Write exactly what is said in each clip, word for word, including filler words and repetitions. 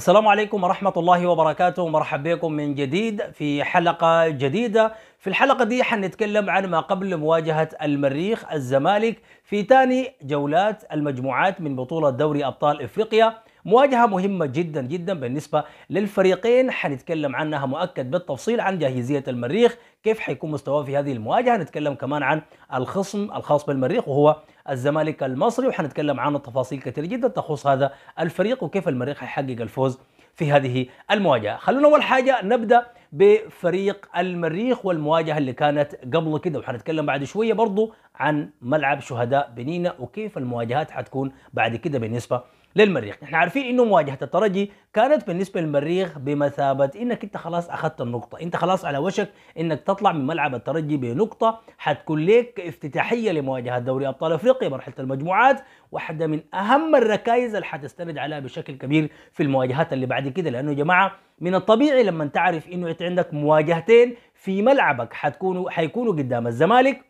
السلام عليكم ورحمة الله وبركاته، مرحبا بكم من جديد في حلقة جديدة. في الحلقة دي حنتكلم عن ما قبل مواجهة المريخ الزمالك في ثاني جولات المجموعات من بطولة دوري أبطال إفريقيا، مواجهة مهمة جدا جدا بالنسبة للفريقين، حنتكلم عنها مؤكد بالتفصيل عن جاهزية المريخ، كيف حيكون مستواه في هذه المواجهة، نتكلم كمان عن الخصم الخاص بالمريخ وهو الزمالك المصري، وحنتكلم عن تفاصيل كثير جدا تخص هذا الفريق وكيف المريخ حيحقق الفوز في هذه المواجهة. خلونا أول حاجة نبدأ بفريق المريخ والمواجهة اللي كانت قبل كده، وحنتكلم بعد شوية برضو عن ملعب شهداء بنينا وكيف المواجهات حتكون بعد كده بالنسبة للمريخ. نحن عارفين انه مواجهة الترجي كانت بالنسبة للمريخ بمثابة انك انت خلاص اخذت النقطة، انت خلاص على وشك انك تطلع من ملعب الترجي بنقطة، حتكون لك افتتاحية لمواجهة دوري ابطال افريقيا مرحلة المجموعات، واحدة من اهم الركائز اللي حتستند عليها بشكل كبير في المواجهات اللي بعد كده، لانه يا جماعة من الطبيعي لما تعرف انه انت عندك مواجهتين في ملعبك حتكونوا حيكونوا قدام الزمالك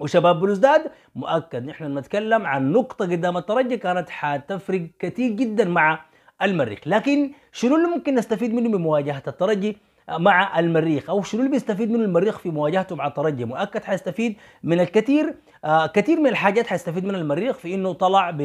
وشباب بلوزداد، مؤكد نحن نتكلم عن نقطة قدام الترجي كانت حتفرق كثير جدا مع المريخ. لكن شنو اللي ممكن نستفيد منه من مواجهة الترجي مع المريخ، او شنو اللي بيستفيد منه المريخ في مواجهته مع الترجي؟ مؤكد حيستفيد من الكثير، آه كثير من الحاجات حيستفيد منها المريخ، في انه طلع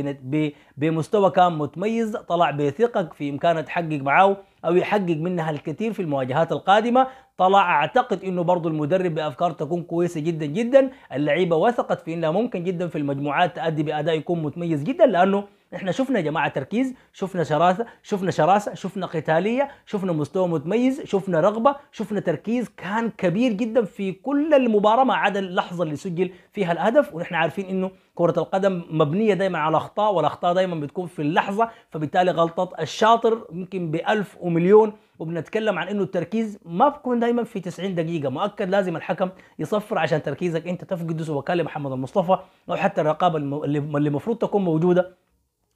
بمستوى كان متميز، طلع بثقة في امكانه تحقق معاه او يحقق منها الكثير في المواجهات القادمه، طلع اعتقد انه برضه المدرب بافكار تكون كويسه جدا جدا، اللعيبه وثقت في انها ممكن جدا في المجموعات تؤدي باداء يكون متميز جدا، لانه احنا شفنا يا جماعه تركيز، شفنا شراسه، شفنا شراسه، شفنا قتاليه، شفنا مستوى متميز، شفنا رغبه، شفنا تركيز كان كبير جدا في كل المباراه ما عدا اللحظه اللي سجل فيها الهدف، ونحن عارفين انه كرة القدم مبنية دايما على اخطاء، والاخطاء دايما بتكون في اللحظة، فبالتالي غلطة الشاطر يمكن بألف ومليون، وبنتكلم عن انه التركيز ما بكون دايما في تسعين دقيقة، مؤكد لازم الحكم يصفر عشان تركيزك انت تفقده، سواء كان لمحمد المصطفى او حتى الرقابة اللي المفروض تكون موجودة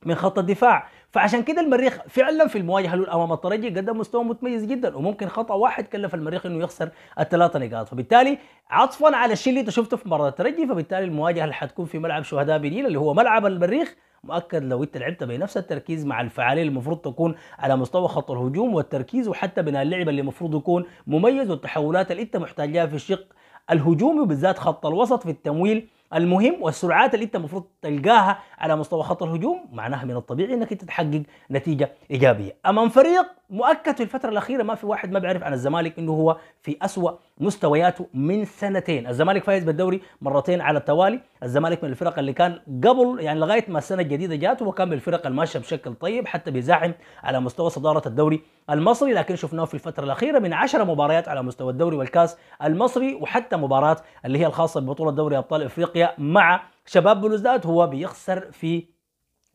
من خط الدفاع. فعشان كده المريخ فعلا في المواجهه له امام الترجي قدم مستوى متميز جدا، وممكن خطا واحد كلف المريخ انه يخسر الثلاثه نقاط، فبالتالي عطفا على الشيء اللي انت شفته في مباراه الترجي، فبالتالي المواجهه اللي حتكون في ملعب شهداء بنين اللي هو ملعب المريخ، مؤكد لو انت لعبت بنفس التركيز مع الفعاليه اللي المفروض تكون على مستوى خط الهجوم والتركيز، وحتى بناء اللعب اللي المفروض يكون مميز، والتحولات اللي انت محتاج لها في الشق الهجومي وبالذات خط الوسط في التمويل المهم، والسرعات اللي انت المفروض تلقاها على مستوى خط الهجوم، معناها من الطبيعي انك انت تحقق نتيجه ايجابيه امام فريق مؤكد في الفتره الاخيره ما في واحد ما بيعرف عن الزمالك انه هو في اسوأ مستوياته من سنتين. الزمالك فايز بالدوري مرتين على التوالي، الزمالك من الفرق اللي كان قبل يعني لغايه ما السنه الجديده جات وكان من الفرق الماشيه بشكل طيب، حتى بيزاحم على مستوى صداره الدوري المصري، لكن شفناه في الفتره الاخيره من عشر مباريات على مستوى الدوري والكاس المصري، وحتى مباراه اللي هي الخاصه ببطوله دوري ابطال افريقيا مع شباب بلوزداد هو بيخسر في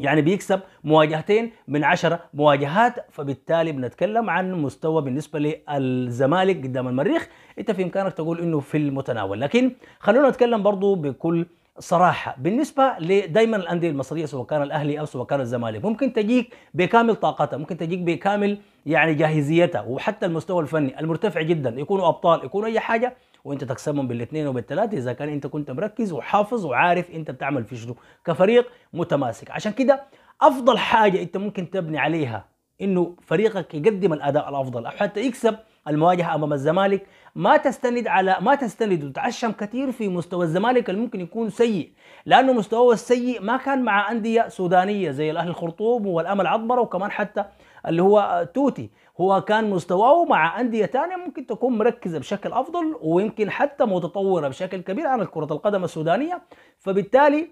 يعني بيكسب مواجهتين من عشر مواجهات، فبالتالي بنتكلم عن مستوى بالنسبة للزمالك قدام المريخ انت في امكانك تقول انه في المتناول. لكن خلونا نتكلم برضو بكل صراحة، بالنسبة لدايما الأندية المصرية سواء كان الأهلي أو سواء كان الزمالك ممكن تجيك بكامل طاقتها، ممكن تجيك بكامل يعني جاهزيتها وحتى المستوى الفني المرتفع جدا، يكونوا أبطال يكونوا أي حاجة وانت تكسبهم بالاثنين وبالثلاثه اذا كان انت كنت مركز وحافظ وعارف انت بتعمل في شنو كفريق متماسك. عشان كده افضل حاجه انت ممكن تبني عليها انه فريقك يقدم الاداء الافضل او حتى يكسب المواجهه امام الزمالك، ما تستند على ما تستند وتعشم كثير في مستوى الزمالك اللي ممكن يكون سيء، لانه مستواه السيء ما كان مع انديه سودانيه زي الاهلي الخرطوم والامل عطبره وكمان حتى اللي هو توتي، هو كان مستواه مع أندية ثانية ممكن تكون مركزة بشكل أفضل ويمكن حتى متطورة بشكل كبير عن كرة القدم السودانية، فبالتالي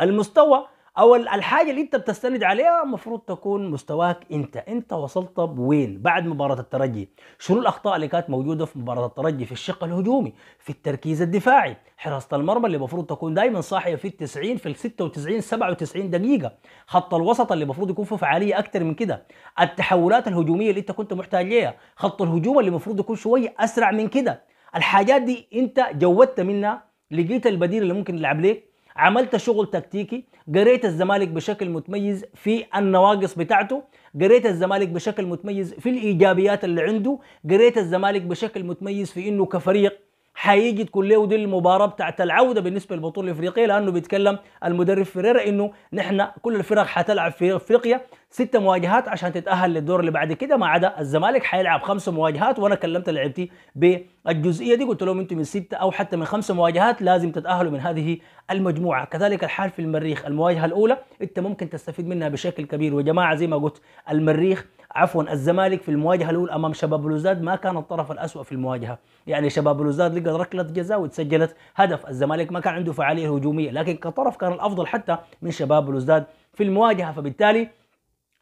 المستوى أو الحاجة اللي أنت بتستند عليها المفروض تكون مستواك أنت، أنت وصلت بوين بعد مباراة الترجي؟ شنو الأخطاء اللي كانت موجودة في مباراة الترجي في الشق الهجومي، في التركيز الدفاعي، حراسة المرمى اللي المفروض تكون دائما صاحية في التسعين في الستة وتسعين سبعة وتسعين دقيقة، خط الوسط اللي المفروض يكون فيه فعالية أكثر من كده، التحولات الهجومية اللي أنت كنت محتاج ليها، خط الهجوم اللي المفروض يكون شوية أسرع من كده، الحاجات دي أنت جودت منها، لقيت البديل اللي ممكن يلعب ليك، عملت شغل تكتيكي، قريت الزمالك بشكل متميز في النواقص بتاعته، قريت الزمالك بشكل متميز في الإيجابيات اللي عنده، قريت الزمالك بشكل متميز في إنه كفريق هيجي تكوليو دي المباراه بتاعت العوده بالنسبه للبطوله الافريقيه، لانه بيتكلم المدرب فريرا انه نحن كل الفرق هتلعب في افريقيا ست مواجهات عشان تتاهل للدور اللي بعد كده، ما عدا الزمالك هيلعب خمس مواجهات. وانا كلمت لعيبتي بالجزئيه دي، قلت لهم انتم من سته او حتى من خمس مواجهات لازم تتاهلوا من هذه المجموعه. كذلك الحال في المريخ، المواجهه الاولى انت ممكن تستفيد منها بشكل كبير. وجماعه زي ما قلت المريخ عفوا الزمالك في المواجهه الاولى امام شباب بلوزداد ما كان الطرف الاسوأ في المواجهه، يعني شباب بلوزداد لقى ركله جزاء وتسجلت هدف، الزمالك ما كان عنده فعاليه هجوميه لكن كطرف كان الافضل حتى من شباب بلوزداد في المواجهه. فبالتالي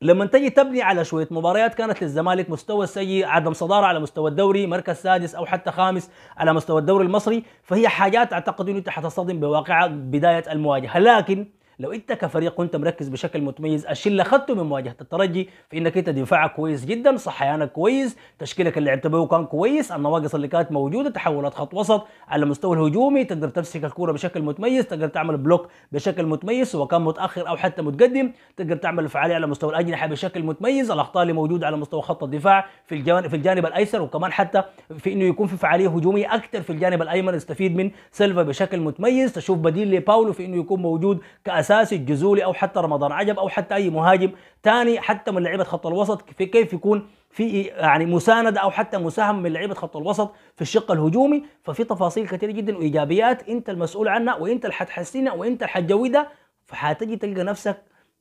لما تجي تبني على شويه مباريات كانت للزمالك مستوى سيء، عدم صداره على مستوى الدوري، مركز سادس او حتى خامس على مستوى الدوري المصري، فهي حاجات اعتقد انه انت حتصدم بواقعها بدايه المواجهه. لكن لو انت كفريق كنت مركز بشكل متميز، الشيء اللي اخذته من مواجهه الترجي في انك انت دفاعك كويس جدا، صحيانك كويس، تشكيلك اللي لعبت به كان كويس، النواقص اللي كانت موجوده تحولت خط وسط، على المستوى الهجومي تقدر تمسك الكوره بشكل متميز، تقدر تعمل بلوك بشكل متميز سواء كان متاخر او حتى متقدم، تقدر تعمل فعاليه على مستوى الاجنحه بشكل متميز، الاخطاء اللي موجوده على مستوى خط الدفاع في الجانب في الجانب الايسر، وكمان حتى في انه يكون في فعاليه هجوميه اكثر في الجانب الايمن، تستفيد من سيلفا بشكل متميز، تشوف بديل لباولو في انه يكون موجود ك اساسي الجزولي او حتى رمضان عجب او حتى اي مهاجم ثاني حتى من لعيبه خط الوسط، كيف يكون في يعني مسانده او حتى مساهمه من لعيبه خط الوسط في الشق الهجومي. ففي تفاصيل كثيره جدا وايجابيات انت المسؤول عنها وانت اللي حتحسنها وانت اللي حتجودها، فحتجي تلقى نفسك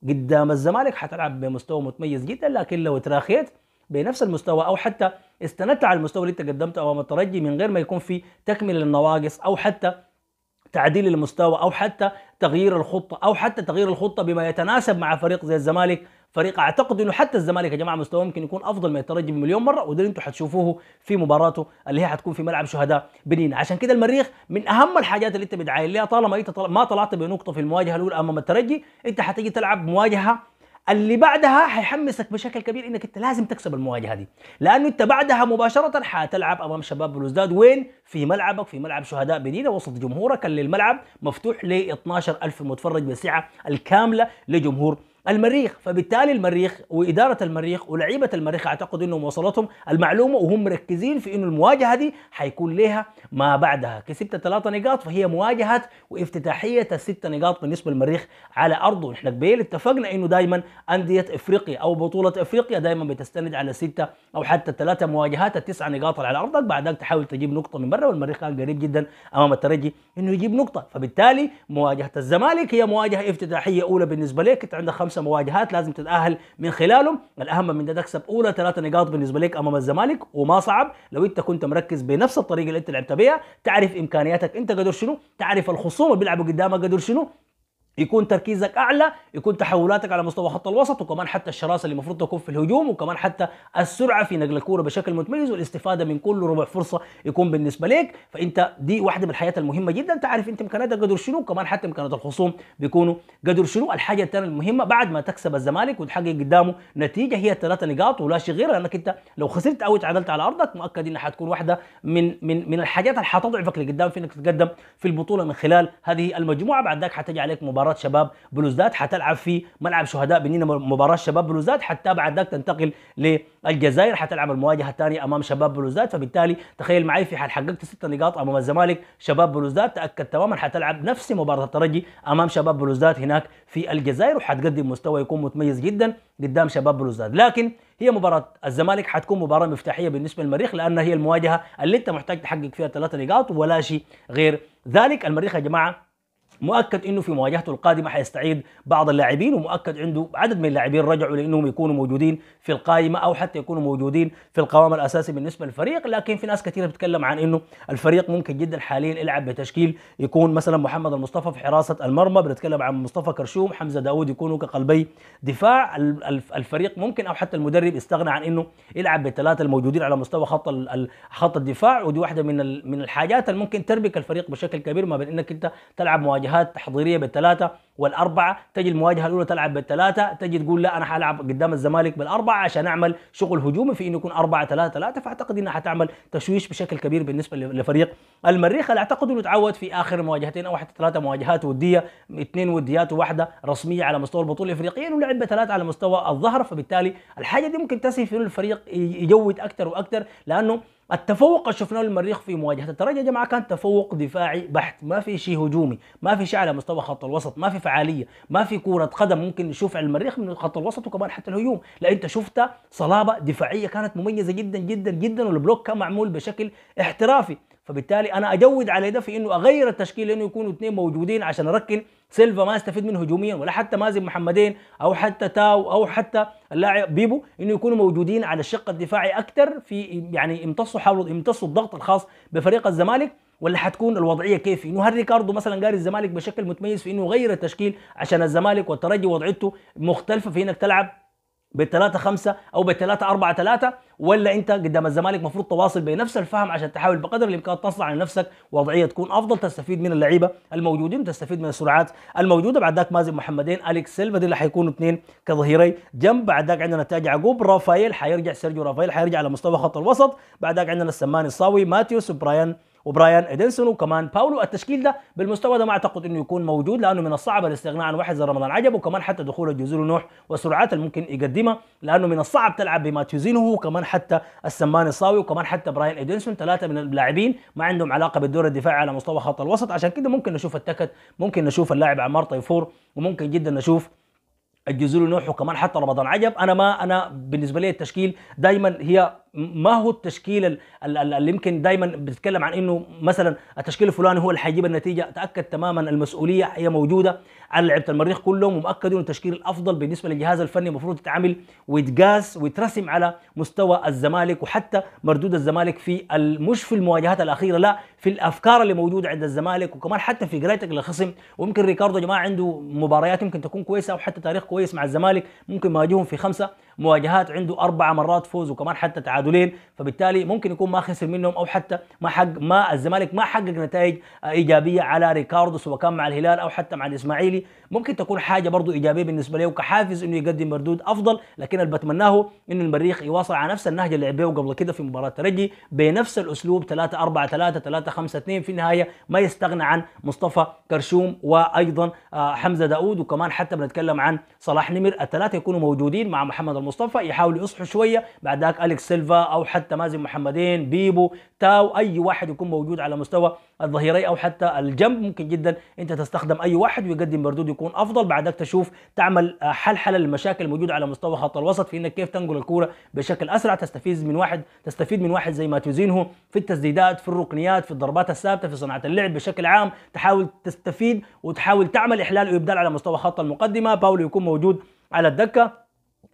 قدام الزمالك حتلعب بمستوى متميز جدا. لكن لو تراخيت بنفس المستوى او حتى استندت على المستوى اللي انت قدمته امام الترجي من غير ما يكون في تكمله للنواقص او حتى تعديل المستوى او حتى تغيير الخطه او حتى تغيير الخطه بما يتناسب مع فريق زي الزمالك، فريق اعتقد انه حتى الزمالك يا جماعه مستواه ممكن يكون افضل من الترجي بمليون مره، وده اللي انتم حتشوفوه في مباراته اللي هي حتكون في ملعب شهداء بنين. عشان كده المريخ من اهم الحاجات اللي انت بتعاين لها، طالما انت طل... ما طلعت بنقطه في المواجهه الاولى امام الترجي، انت حتيجي تلعب مواجهه اللي بعدها هيحمسك بشكل كبير انك انت لازم تكسب المواجهه دي، لانه انت بعدها مباشره حتلعب امام شباب بلوزداد. وين؟ في ملعبك، في ملعب شهداء بنينه وسط جمهورك اللي الملعب مفتوح ل اثني عشر ألف متفرج بالساعه الكامله لجمهور المريخ. فبالتالي المريخ واداره المريخ ولاعيبه المريخ اعتقد انهم وصلتهم المعلومه وهم مركزين في انه المواجهه دي هيكون لها ما بعدها. كسبت ثلاثة نقاط فهي مواجهه وافتتاحيه الست نقاط بالنسبه للمريخ على ارضه. احنا قبل اتفقنا انه دائما انديه افريقيا او بطوله افريقيا دائما بتستند على سته او حتى ثلاثه مواجهات التسع نقاط على ارضك، بعدك تحاول تجيب نقطه من برا، والمريخ كان قريب جدا امام الترجي انه يجيب نقطه. فبالتالي مواجهه الزمالك هي مواجهه افتتاحيه اولى بالنسبه لك، انت عندك مواجهات لازم تتأهل من خلالهم، الأهم من ده تكسب أولى ثلاثة نقاط بالنسبة لك أمام الزمالك، وما صعب لو أنت كنت مركز بنفس الطريقة اللي أنت لعبت بيها، تعرف إمكانياتك أنت قدر شنو، تعرف الخصوم اللي بيلعبوا قدامك قدر شنو، يكون تركيزك اعلى، يكون تحولاتك على مستوى خط الوسط، وكمان حتى الشراسه اللي المفروض تكون في الهجوم، وكمان حتى السرعه في نقل الكوره بشكل متميز، والاستفاده من كل ربع فرصه يكون بالنسبه لك. فانت دي واحده من الحاجات المهمه جدا، تعرف انت امكانياتك قدر شنو، وكمان حتى امكانيات الخصوم بيكونوا قدر شنو. الحاجه الثانيه المهمه بعد ما تكسب الزمالك وتحقق قدامه نتيجه هي ثلاثة نقاط ولا شيء غير، لانك انت لو خسرت او تعادلت على ارضك مؤكد انها حتكون واحده من من من الحاجات اللي حتضعفك لقدام في انك تتقدم في البطوله من خلال هذه المجموعه. بعد ذاك حتجي عليك مباراه مباراة شباب بلوزداد، حتلعب في ملعب شهداء بنين مباراة شباب بلوزداد، حتى بعد ذاك تنتقل للجزائر حتلعب المواجهة الثانية أمام شباب بلوزداد. فبالتالي تخيل معي في حال حققت ست نقاط أمام الزمالك، شباب بلوزداد تأكد تماما حتلعب نفس مباراة الترجي أمام شباب بلوزداد هناك في الجزائر، وحتقدم مستوى يكون متميز جدا قدام شباب بلوزداد. لكن هي مباراة الزمالك حتكون مباراة مفتاحية بالنسبة للمريخ، لأن هي المواجهة اللي أنت محتاج تحقق فيها ثلاث نقاط ولا شيء غير ذلك. المريخ يا جماعة مؤكد انه في مواجهته القادمه حيستعيد بعض اللاعبين، ومؤكد عنده عدد من اللاعبين رجعوا لانهم يكونوا موجودين في القائمه او حتى يكونوا موجودين في القوام الاساسي بالنسبه للفريق. لكن في ناس كثيره بتتكلم عن انه الفريق ممكن جدا حاليا يلعب بتشكيل يكون مثلا محمد المصطفى في حراسه المرمى، بنتكلم عن مصطفى كرشوم، حمزه داوود يكونوا كقلبي دفاع. الفريق ممكن او حتى المدرب استغنى عن انه يلعب بالثلاثه الموجودين على مستوى خط خط الدفاع، ودي واحده من من الحاجات اللي ممكن تربك الفريق بشكل كبير، ما بين انك انت تلعب مواجهات تحضيريه بالثلاثه والاربعه، تجي المواجهه الاولى تلعب بالثلاثه، تجي تقول لا انا حلعب قدام الزمالك بالاربعه عشان اعمل شغل هجومي في انه يكون أربعة ثلاثة ثلاثة، فاعتقد انها حتعمل تشويش بشكل كبير بالنسبه لفريق المريخ اللي اعتقد انه تعود في اخر مواجهتين او حتى ثلاثه مواجهات وديه، اثنين وديات وواحده رسميه على مستوى البطوله الافريقيه، ولعب بثلاثه على مستوى الظهر. فبالتالي الحاجه دي ممكن تسهل في انه الفريق يجود اكثر واكثر، لانه التفوق اللي شفناه للمريخ في مواجهه الترجي يا جماعه كان تفوق دفاعي بحت، ما في شيء هجومي، ما في شيء على مستوى خط الوسط، ما في فعاليه، ما في كره قدم ممكن نشوف على المريخ من خط الوسط وكمان حتى الهجوم، لا انت شفت صلابه دفاعيه كانت مميزه جدا جدا جدا، والبلوك كان معمول بشكل احترافي. فبالتالي انا اجود على ده في انه اغير التشكيل انه يكونوا اثنين موجودين عشان اركن سيلفا ما استفيد منه هجوميا، ولا حتى مازن محمدين او حتى تاو او حتى اللاعب بيبو انه يكونوا موجودين على الشق الدفاعي اكثر، في يعني امتصوا حاولوا امتصوا الضغط الخاص بفريق الزمالك. ولا حتكون الوضعيه كيف؟ انه هل ريكاردو مثلا قاري الزمالك بشكل متميز في انه غير التشكيل عشان الزمالك والترجي وضعيته مختلفه في انك تلعب بالثلاثة خمسة أو بالثلاثة أربعة ثلاثة، ولا أنت قدام الزمالك مفروض تواصل بنفس الفهم عشان تحاول بقدر الإمكان تصنع لنفسك وضعية تكون أفضل، تستفيد من اللعيبة الموجودين وتستفيد من السرعات الموجودة. بعد ذاك مازن محمدين، أليكس سيلفا، دي اللي حيكونوا اثنين كظهيري جنب. بعد ذاك عندنا تاج يعقوب، رافائيل حيرجع، سيرجيو رافائيل حيرجع على مستوى خط الوسط. بعد ذاك عندنا السمان الصاوي، ماتيوس، وبرايان وبرايان ادنسون وكمان باولو. التشكيل ده بالمستوى ده ما اعتقد انه يكون موجود، لانه من الصعب الاستغناء عن واحد زي رمضان عجب، وكمان حتى دخول الجزر نوح والسرعات اللي ممكن يقدمها، لانه من الصعب تلعب بماتيوزينو وكمان حتى السمان الصاوي وكمان حتى برايان ادنسون، ثلاثه من اللاعبين ما عندهم علاقه بالدور الدفاعي على مستوى خط الوسط. عشان كده ممكن نشوف التكت، ممكن نشوف اللاعب عمار طيفور، وممكن جدا نشوف الجزولي نوح وكمان حتى رمضان عجب. انا ما انا بالنسبه لي التشكيل دائما هي ما هو التشكيل اللي يمكن دائما بتتكلم عن انه مثلا التشكيل الفلاني هو اللي حيجيب النتيجه. تاكد تماما المسؤوليه هي موجوده على لعيبه المريخ كلهم، ومؤكد انه التشكيل الافضل بالنسبه للجهاز الفني المفروض يتعامل ويتقاس ويترسم على مستوى الزمالك وحتى مردود الزمالك في مش في المواجهات الاخيره، لا في الافكار اللي موجوده عند الزمالك وكمان حتى في قرايتك للخصم. وممكن ريكاردو يا جماعه عنده مباريات يمكن تكون كويسه او حتى تاريخ كويس مع الزمالك، ممكن يواجههم في خمسه مواجهات عنده اربع مرات فوز وكمان حتى تعادلين، فبالتالي ممكن يكون ما خسر منهم او حتى ما حق ما الزمالك ما حقق نتائج ايجابيه على ريكاردو سواء كان مع الهلال او حتى مع الاسماعيلي. ممكن تكون حاجه برضو ايجابيه بالنسبه له وكحافز انه يقدم مردود افضل، لكن اللي بتمناه انه المريخ يواصل على نفس النهج اللي لعبوه قبل كده في مباراه الترجي بنفس الاسلوب ثلاثة أربعة ثلاثة ثلاثة خمسة اثنين. في النهايه ما يستغنى عن مصطفى كرشوم وايضا حمزه داوود وكمان حتى بنتكلم عن صلاح نمر، الثلاثه يكونوا موجودين مع محمد المصطفى يحاولوا يصحوا شويه. بعد ذاك أليكس سيلفا او حتى مازن محمدين، بيبو، تاو، اي واحد يكون موجود على مستوى الظهيري او حتى الجنب ممكن جدا انت تستخدم اي واحد ويقدم مردود يكون افضل. بعد ذاك تشوف تعمل حلحله للمشاكل الموجوده على مستوى خط الوسط في انك كيف تنقل الكوره بشكل اسرع، تستفيد من واحد تستفيد من واحد زي ماتيوزينو في التسديدات، في الركنيات، في الضربات الثابته، في صناعه اللعب بشكل عام، تحاول تستفيد وتحاول تعمل احلال وابدال على مستوى خط المقدمه. باولو يكون موجود على الدكه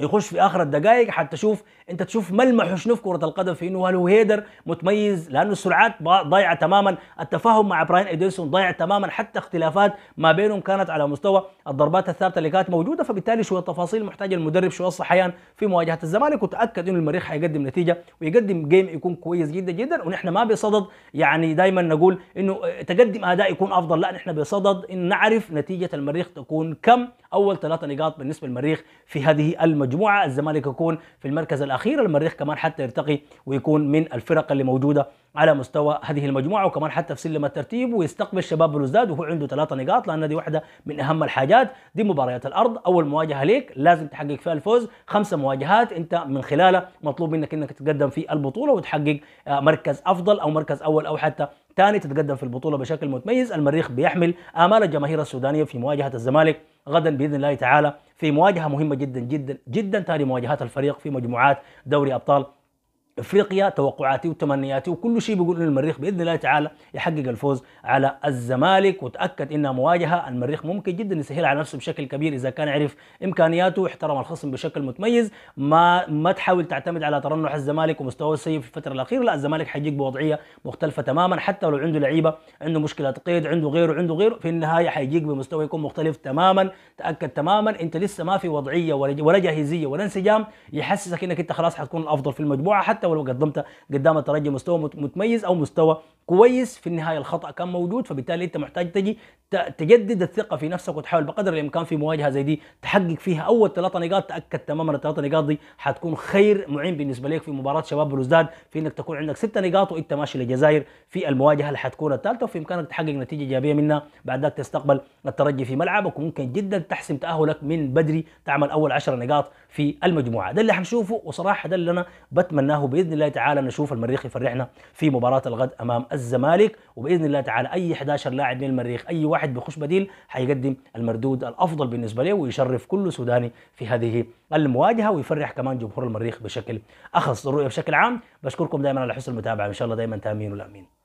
يخش في اخر الدقائق حتى تشوف انت تشوف ملمحه شنو في كره القدم في انه هل هو هيدر متميز، لانه السرعات ضايعه تماما، التفاهم مع براين اديسون ضايع تماما، حتى اختلافات ما بينهم كانت على مستوى الضربات الثابته اللي كانت موجوده. فبالتالي شويه تفاصيل محتاجه المدرب شويه الصحيان في مواجهه الزمالك، وتاكد انه المريخ حيقدم نتيجه ويقدم جيم يكون كويس جدا جدا. ونحن ما بصدد يعني دائما نقول انه تقدم اداء يكون افضل، لا نحن بصدد ان نعرف نتيجه المريخ تكون كم. اول ثلاثه نقاط بالنسبه للمريخ في هذه المجموعه، الزمالك يكون في المركز الأخير، المريخ كمان حتى يرتقي ويكون من الفرق اللي موجودة على مستوى هذه المجموعة وكمان حتى في سلم الترتيب، ويستقبل شباب بلوزداد وهو عنده ثلاثة نقاط، لأن دي واحدة من أهم الحاجات. دي مباريات الأرض، أول مواجهة ليك لازم تحقق فيها الفوز، خمسة مواجهات أنت من خلالها مطلوب منك أنك تتقدم في البطولة وتحقق مركز أفضل أو مركز أول أو حتى ثاني، تتقدم في البطولة بشكل متميز. المريخ بيحمل آمال الجماهير السودانية في مواجهة الزمالك غدا باذن الله تعالى في مواجهه مهمه جدا جدا جدا، ثاني مواجهات الفريق في مجموعات دوري ابطال افريقيا. توقعاتي وتمنياتي وكل شيء بيقول ان المريخ باذن الله تعالى يحقق الفوز على الزمالك، وتاكد انها مواجهه المريخ ممكن جدا يسهل على نفسه بشكل كبير اذا كان عرف امكانياته واحترم الخصم بشكل متميز. ما ما تحاول تعتمد على ترنح الزمالك ومستواه السيء في الفتره الاخيره، لا الزمالك حيجيك بوضعيه مختلفه تماما، حتى لو عنده لعيبه عنده مشكله قيد عنده غيره عنده غيره في النهايه حيجيك بمستوى يكون مختلف تماما. تاكد تماما انت لسه ما في وضعيه ولا جاهزيه ولا انسجام يحسسك انك انت خلاص حتكون الافضل في المجموعه، حتى ولو قدمت قدام الترجي مستوى متميز او مستوى كويس في النهايه الخطا كان موجود. فبالتالي انت محتاج تجي تجدد الثقه في نفسك وتحاول بقدر الامكان في مواجهه زي دي تحقق فيها اول ثلاثه نقاط. تاكد تماما الثلاثه نقاط دي حتكون خير معين بالنسبه لك في مباراه شباب بلوزداد في انك تكون عندك سته نقاط وانت ماشي للجزائر في المواجهه اللي حتكون الثالثه، وفي امكانك تحقق نتيجه ايجابيه منها. بعد ذاك تستقبل الترجي في ملعبك وممكن جدا تحسم تاهلك من بدري، تعمل اول عشر نقاط في المجموعه. ده اللي حنشوفه وصراحه ده اللي انا بتمناه وباذن الله تعالى نشوف المريخ يفرحنا في مباراه الغد امام الزمالك، وباذن الله تعالى اي احد عشر لاعب من المريخ اي واحد بيخش بديل حيقدم المردود الافضل بالنسبه له ويشرف كل سوداني في هذه المواجهه ويفرح كمان جمهور المريخ بشكل اخص. الرؤيه بشكل عام بشكركم دائما على حسن المتابعه، ان شاء الله دائما تامين والامين.